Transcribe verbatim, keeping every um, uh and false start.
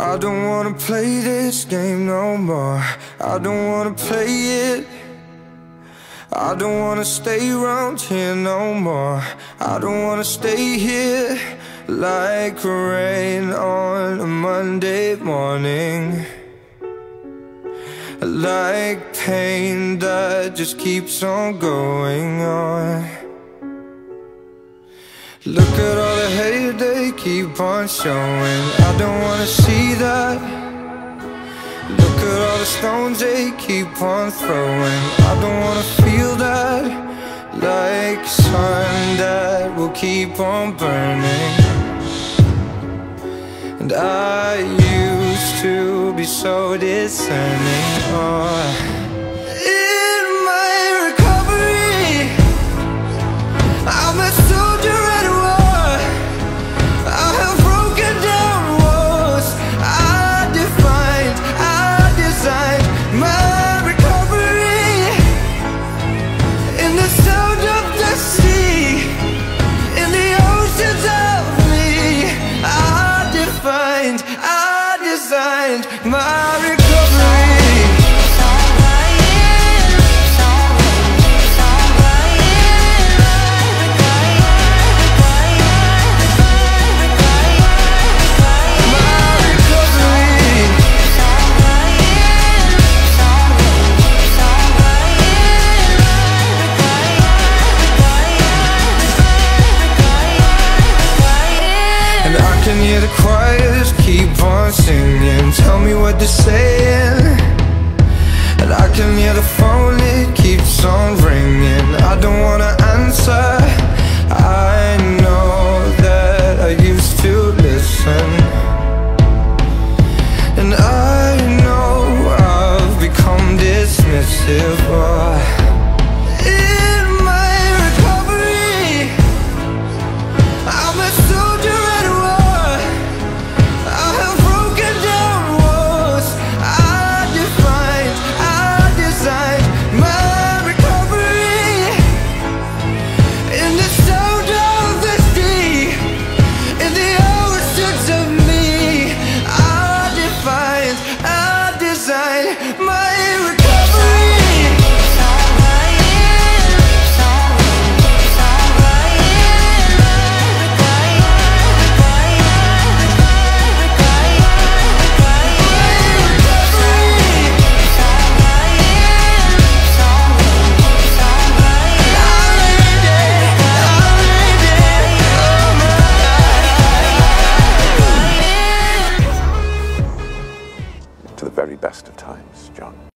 I don't wanna play this game no more. I don't wanna play it. I don't wanna stay around here no more. I don't wanna stay here like rain on a Monday morning, like pain that just keeps on going on. Look at all the hate they keep on showing. I don't wanna see that. Look at all the stones they keep on throwing. I don't wanna feel that. Like sun that will keep on burning. And I used to be so discerning. Oh. The choirs keep on singing, tell me what they're saying. And I can hear the phone, it keeps on ringing. I don't wanna answer, I know that I used to listen. And I know I've become dismissive. Oh. To the very best of times, John.